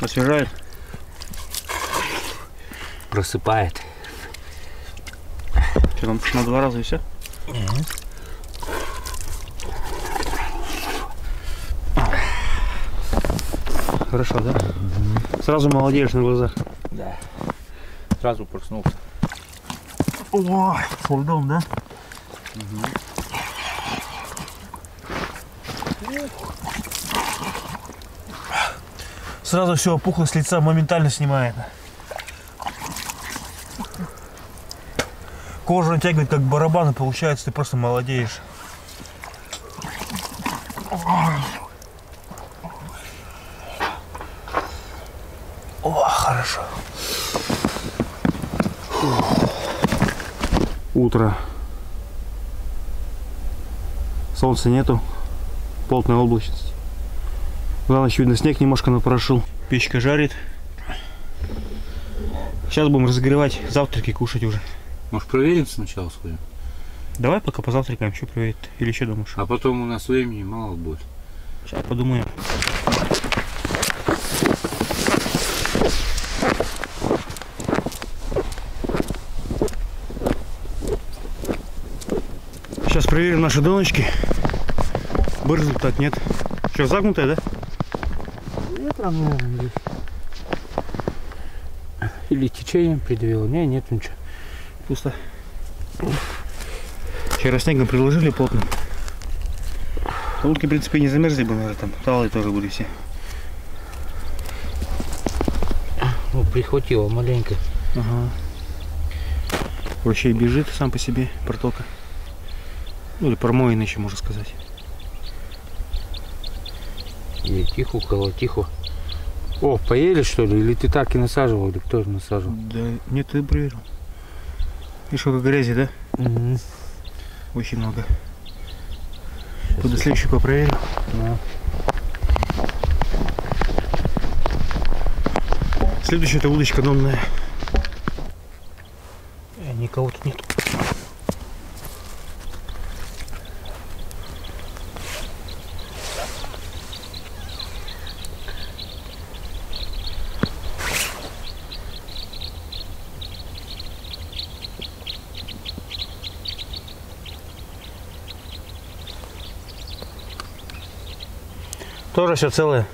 Освежает? Просыпает. Что там, на 2 раза и все? Хорошо, да? Сразу молодеешь на глазах. Да. Сразу проснулся. О, с льдом, да? Сразу все опухло с лица, моментально снимает. Кожу натягивает как барабаны, получается, ты просто молодеешь. О, хорошо. Утро. Солнца нету, плотная облачность. За ночь, видно, снег немножко напорошил. Печка жарит. Сейчас будем разогревать завтраки, кушать уже. Может, проверим сначала свою? Давай пока позавтракаем, что проверить. Или что думаешь? А потом у нас времени мало будет. Сейчас подумаем. Сейчас проверим наши донышки. Брызг-то нет. Что, загнутая, да? Нет, равно здесь. Или течением придавило. Не, нет ничего. Пусто. Вчера снегом приложили плотно. Лодки, в принципе, не замерзли бы, наверное, там талые тоже были все. Ну, прихватило маленько. Ага. Вообще бежит сам по себе протока. Ну, или промоина еще, можно сказать. И тихо, около тихо. О, поели, что ли? Или ты так и насаживал, или кто же насаживал? Да, нет, ты проверил. И сколько грязи, да? Угу. Очень много. Буду следующую проверим. Да. Следующая это удочка донная. Никого тут нет. Тоже все целое.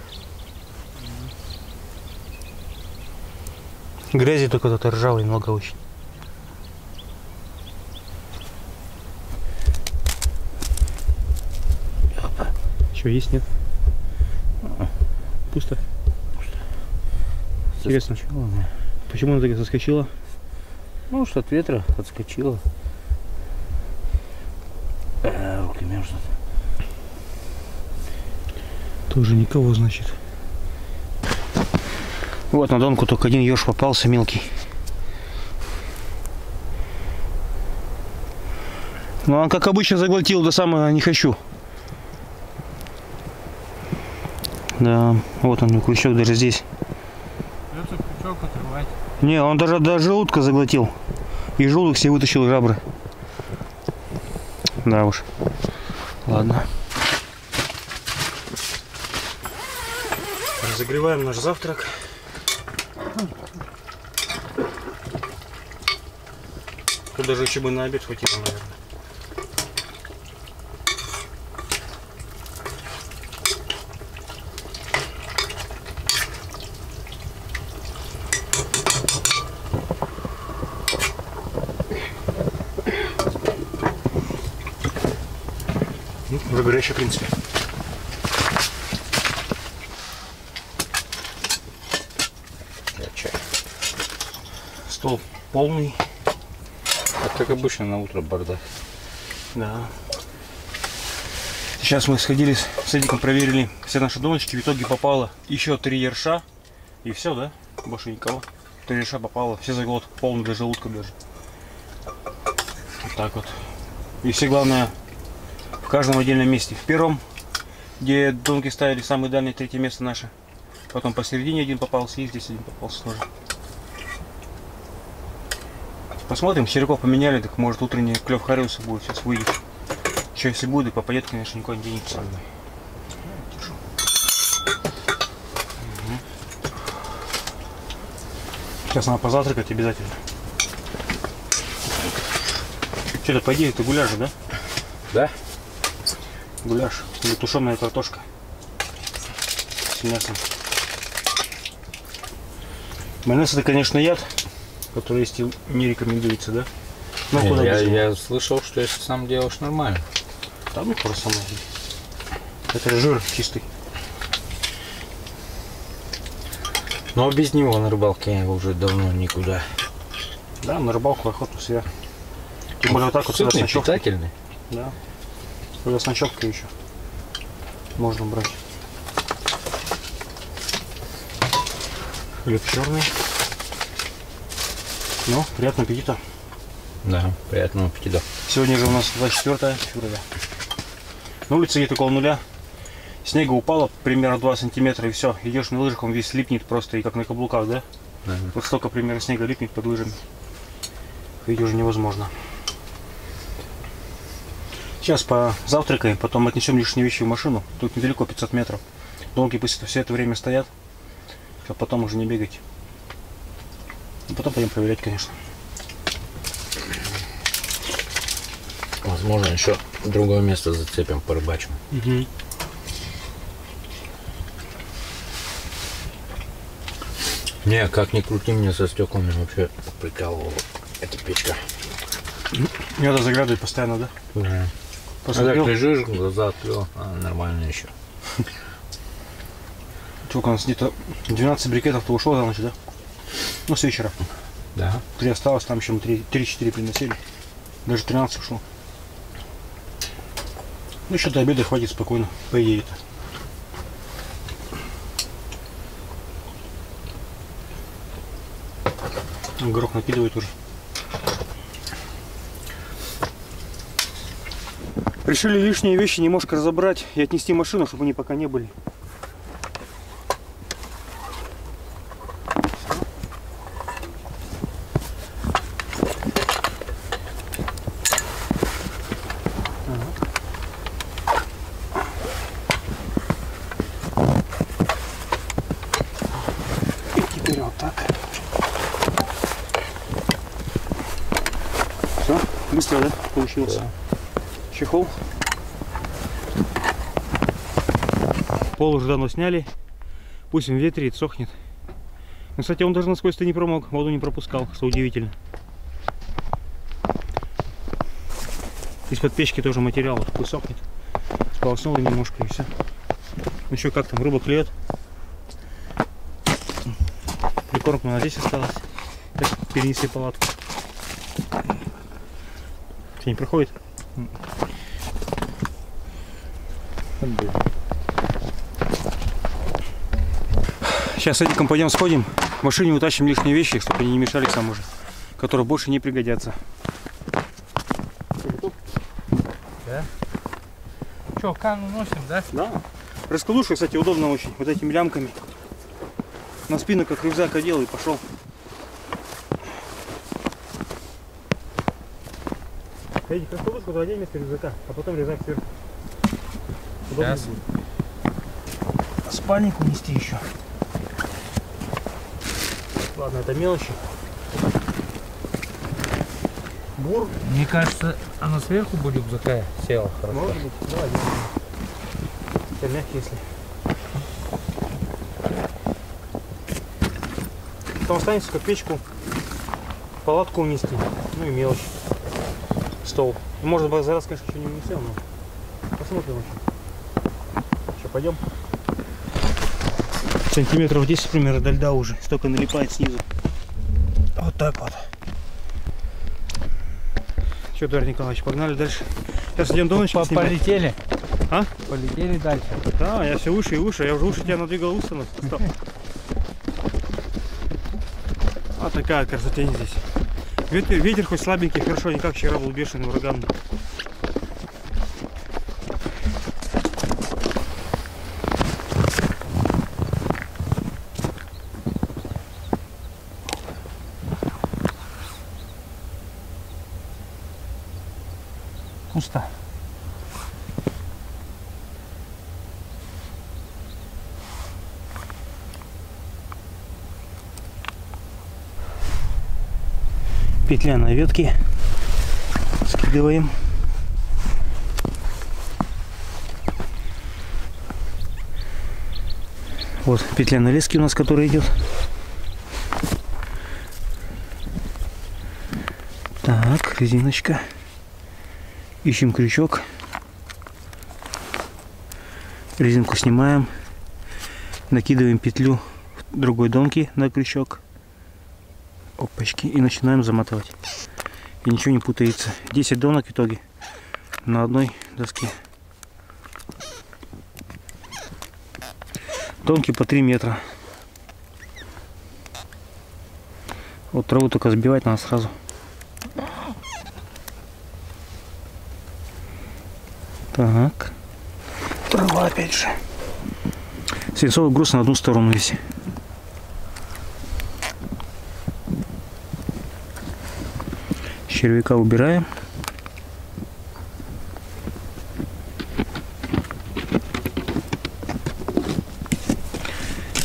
Грязи только тут ржавой много очень. Что, есть, нет? Пусто. Интересно. Соскочила. Почему она так соскочила? Ну, что от ветра отскочила. Руки мерзнут. Уже никого, значит. Вот на донку только один ёж попался мелкий. Но он, как обычно, заглотил до самого не хочу. Да, вот он, крючок даже здесь. Придется крючок отрывать. Не, он даже до желудка заглотил. И желудок себе вытащил жабры. Да уж. Ладно. Загреваем наш завтрак. Тут даже еще бы на обед хватило, наверное. Выгоряще, в принципе. Стол полный. А как обычно на утро бардак. Да. Сейчас мы сходили с Эдиком, проверили все наши донышки. В итоге попало еще 3 ерша. И все, да? Больше никого. 3 ерша попало. Все за год. Полный до желудка даже. Вот так вот. И все главное в каждом отдельном месте. В первом, где донки ставили, самое дальнее 3-е место наше. Потом посередине один попался и здесь один попался тоже. Посмотрим, червяков поменяли, так может утренний клев хариуса будет, сейчас выйдет. Еще если будет, и попадет, конечно, никуда не денется. Сейчас надо позавтракать обязательно. Что-то, по идее, это гуляш, да? Да. Гуляш или тушеная картошка с мясом. Майонез — это, конечно, яд, который есть и не рекомендуется, да? Ну, куда я слышал, что если сам делаешь, нормально. Там просто можно. Это жир чистый. Но без него на рыбалке я уже давно никуда. Да, на рыбалку, охоту себя. Тем более вот так вот сюда с ночевкой. Питательный. Да. Сюда с ночевкой еще можно брать. Хлеб черный. Ну, приятного аппетита. Да, приятного аппетита. Сегодня же у нас 24 февраля. На улице нет около нуля. Снега упало примерно 2 сантиметра и все. Идешь на лыжах, он весь липнет просто, и как на каблуках, да? Да. Вот столько примерно снега липнет под лыжами. Видеть уже невозможно. Сейчас позавтракаем, потом отнесем лишние вещи в машину. Тут недалеко, 500 метров. Долги пусть все это время стоят, а потом уже не бегать. И потом пойдем проверять, конечно. Возможно, еще другое место зацепим, порыбачим. Угу. Не, как ни крути, мне со стеклами вообще прикалывало. Эта печка. Я заградываю постоянно, да? Да. Посмотрел. А так лежишь, глаза отвел, а нормально еще. Сколько у нас где-то 12 брикетов-то ушло за ночь, да? Ну, с вечера. Да. 3 осталось, там еще 3-4 приносили. Даже 13 ушло. Ну, еще до обеда хватит спокойно, по идее-то. Горох накидывает уже. Решили лишние вещи немножко разобрать и отнести машину, чтобы они пока не были. Быстро, да, получился? Да. Чехол. Пол уже давно сняли. Пусть он ветрит, сохнет. Но, кстати, он даже насквозь-то не промок, воду не пропускал, что удивительно. Из-под печки тоже материал, пусть сохнет. Сполоснул немножко и все. Ну что, как там, рыба клюет. Прикормка у нас здесь осталась. Так, перенесли палатку. Не проходит. Сейчас с Эдиком пойдем сходим, в машине утащим лишние вещи, чтобы они не мешали к самому же, которые больше не пригодятся. Да. Что, кану носим, да? Да. Раскладушка, кстати, удобно очень, вот этими лямками. На спину как рюкзак одел и пошел. Эдик, раскладушку туда одень вместо рюкзака, а потом рюкзак сверху. Удобно. Спальник унести еще. Ладно, это мелочи. Бур. Мне кажется, она сверху будет рюкзака села хорошо. Может быть, да, оденем. Это мягкий, если. Потом останется только печку, палатку унести, ну и мелочи. Стол. Может быть, за раз, конечно, еще не унесем, но посмотрим еще. Что, пойдем? Сантиметров 10 примерно до льда уже. Столько налипает снизу. Вот так вот. Что, Дарья Николаевич, погнали дальше. Сейчас идем доночки снимать. Полетели. А? Полетели дальше. Да, я все выше и выше. Я уже выше тебя надвигал устами. Стоп. Вот такая красотень здесь. Ветер хоть слабенький, хорошо, не как вчера был бешеный, ураганный. Пусто. Петля на ветке, скидываем. Вот петля на леске у нас, которая идет. Так, резиночка. Ищем крючок. Резинку снимаем. Накидываем петлю в другой донки на крючок. Опачки. И начинаем заматывать. И ничего не путается. 10 донок в итоге на одной доске. Донки по 3 метра. Вот траву только сбивать надо сразу. Так. Трава опять же. Свинцовый груз на одну сторону весь. Червяка убираем.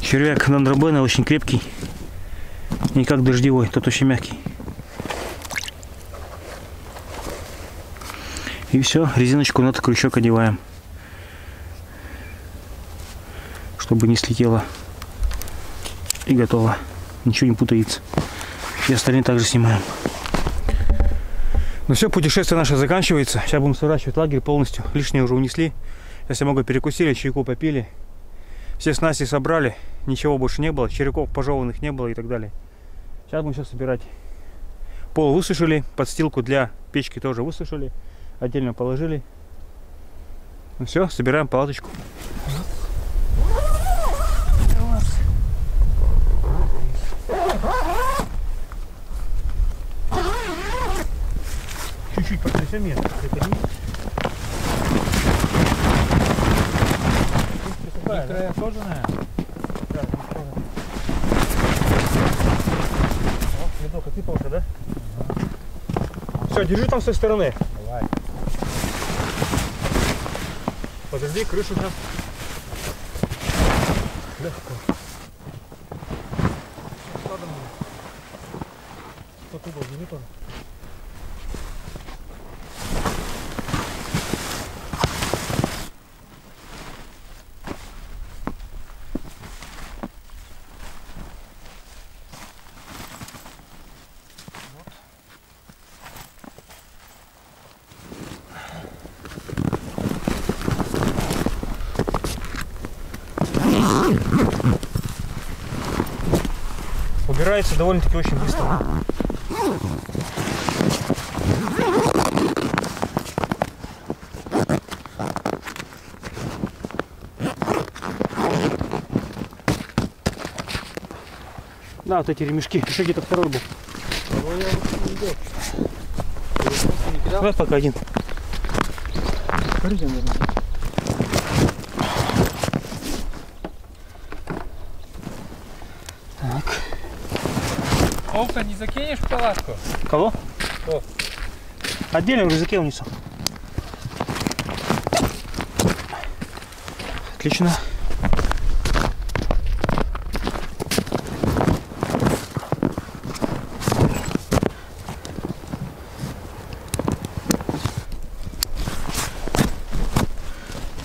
Червяк дендробена очень крепкий. Не как дождевой, тот очень мягкий. И все, резиночку на крючок одеваем, чтобы не слетело. И готово. Ничего не путается. И остальные также снимаем. Ну все, путешествие наше заканчивается. Сейчас будем сворачивать лагерь полностью. Лишнее уже унесли. Сейчас немного перекусили, чайку попили. Все снасти собрали. Ничего больше не было. Червяков пожеванных не было и так далее. Сейчас будем все собирать. Пол высушили. Подстилку для печки тоже высушили. Отдельно положили. Ну все, собираем палаточку. Чуть-чуть подсосем я. Края кожаная. Видок, а ты полка, да? Все, держи там с той стороны. Давай. Подожди, крышу сейчас. Легко. Тут угол, держи тоже. Убирается довольно-таки очень быстро. Да, вот эти ремешки. Еще где-то второй был. Давай пока один. Вовка, не закинешь в палатку? Кого? Кто? Отдельно в рюкзаке унесу. Отлично.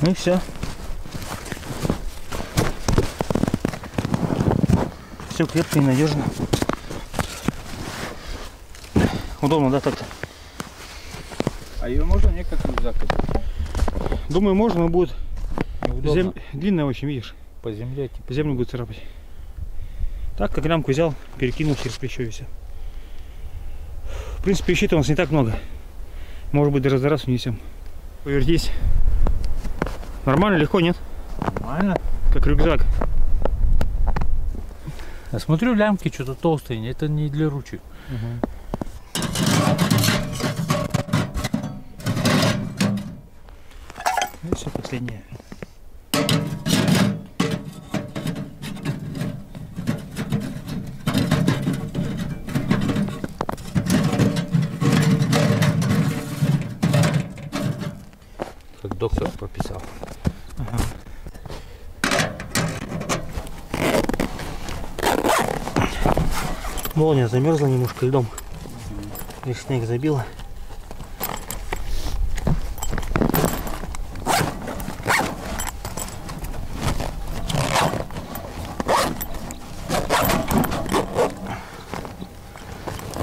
Ну и все. Все крепко и надежно. Удобно, да, так-то? А ее можно не как рюкзак? Думаю, можно, но будет длинная очень, видишь? По земле. Типа. По землю будет царапать. Так, как лямку взял, перекинул через плечо и все. В принципе, вещей у нас не так много. Может быть, даже за раз унесем. Повертись. Нормально, легко, нет? Нормально. Как рюкзак. Я смотрю, лямки что-то толстые, это не для ручек. Угу. Ну все, последнее. Как доктор прописал. Ага. Молния замерзла немножко льдом. Крышник забил.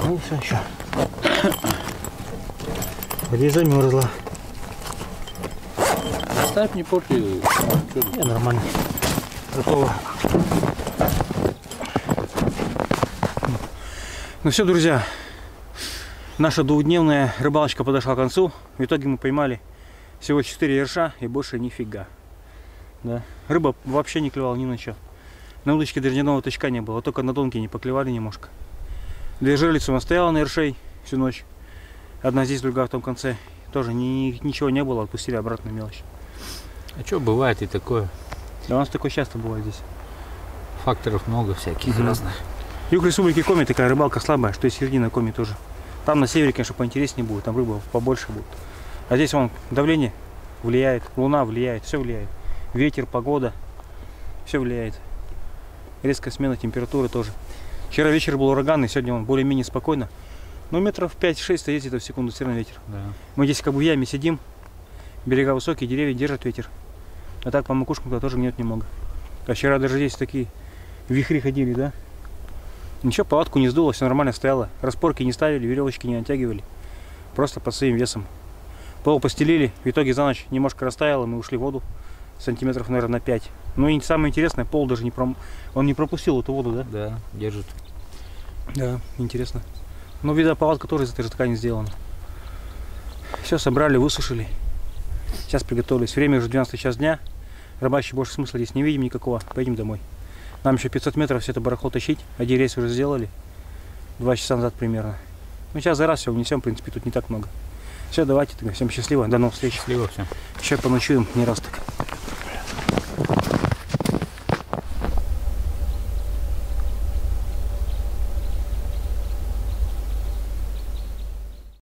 Ну и все еще. Здесь замерзла. Оставь, не порти. Не, нормально. Готово. Ну все, друзья, наша двухдневная рыбалочка подошла к концу. В итоге мы поймали всего 4 ерша и больше нифига. Да. Рыба вообще не клевала ни на что. На удочке до ледяного тычка не было, только на тонкие не поклевали немножко. Две жерлицы у нас стояла на ершей всю ночь. Одна здесь, другая в том конце. Тоже ничего не было, отпустили обратно мелочь. А что бывает и такое? Да у нас такое часто бывает здесь. Факторов много всяких разных. Юг Республики Коми такая рыбалка слабая, что и середина Коми тоже. Там на севере, конечно, поинтереснее будет, там рыба побольше будет. А здесь вон давление влияет, луна влияет, все влияет. Ветер, погода, все влияет. Резкая смена температуры тоже. Вчера вечер был ураган, и сегодня он более-менее спокойно. Но метров 5-6 ездит в секунду все равно ветер. Да. Мы здесь как бы в яме сидим, берега высокие, деревья держат ветер. А так по макушкам-то тоже гнет немного. А вчера даже здесь такие вихри ходили, да? Ничего, палатку не сдуло, все нормально стояло. Распорки не ставили, веревочки не натягивали. Просто под своим весом. Пол постелили, в итоге за ночь немножко растаяло, мы ушли в воду сантиметров, наверное, на 5. Ну и самое интересное, пол даже он не пропустил эту воду, да? Да, держит. Да, интересно. Но, видно, палатка тоже из этой же ткани сделана. Все собрали, высушили. Сейчас приготовились. Время уже 12 час дня. Рыбачить больше смысла здесь не видим никакого. Поедем домой. Нам еще 500 метров все это барахло тащить. Один рейс уже сделали. 2 часа назад примерно. Ну, сейчас за раз все унесем. В принципе, тут не так много. Все, давайте. Всем счастливо. До новых встреч. Счастливо всем. Еще поночуем. Не раз так.